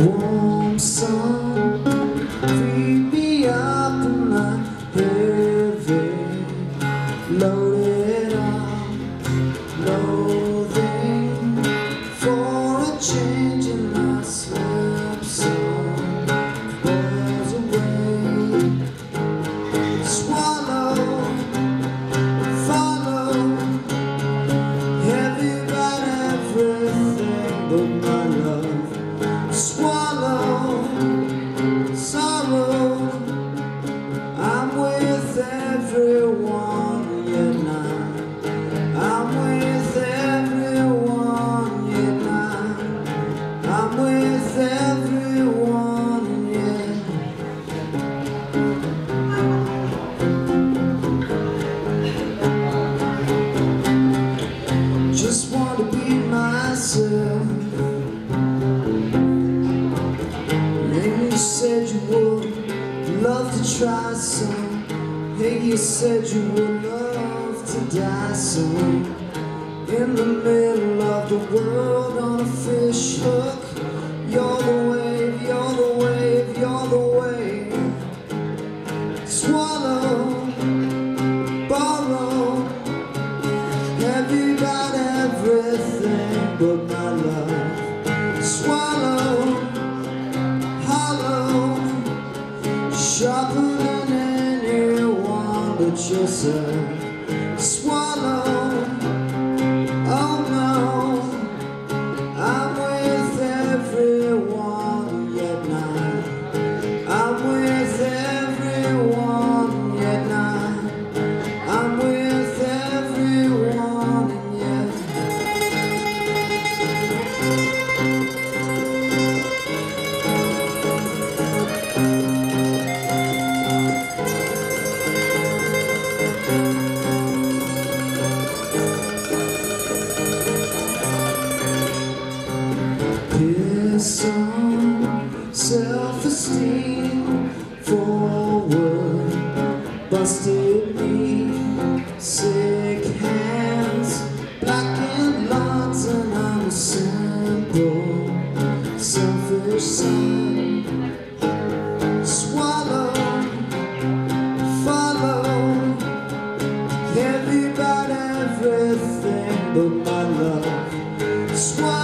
Warm sun, freed me up and not heavy, loaded up, loathing for a change in my sleep. So was away, swallowed, followed, heavy by everything but my love. Swallowed, sorrow, I'm with everyone, yeah, now. I'm with everyone, yeah, now. I'm with everyone, yeah. Just want to be myself. You said you would love to try some. Hey, you said you would love to die some. In the middle of the world on a fish hook, you're the wave, you're the wave, you're the wave. Swallow, borrow, heavy about everything but my love. Swallow, sharper than anyone but yourself. Swallow, oh no, I'm with everyone, yet not. I'm with everyone, yet not. I'm with everyone, and yet. Some self-esteem forward, busted knee, sick hands, blackened lungs, and I'm a simple, selfish son. Swallow, follow, heavy about everything but my love. Swallow.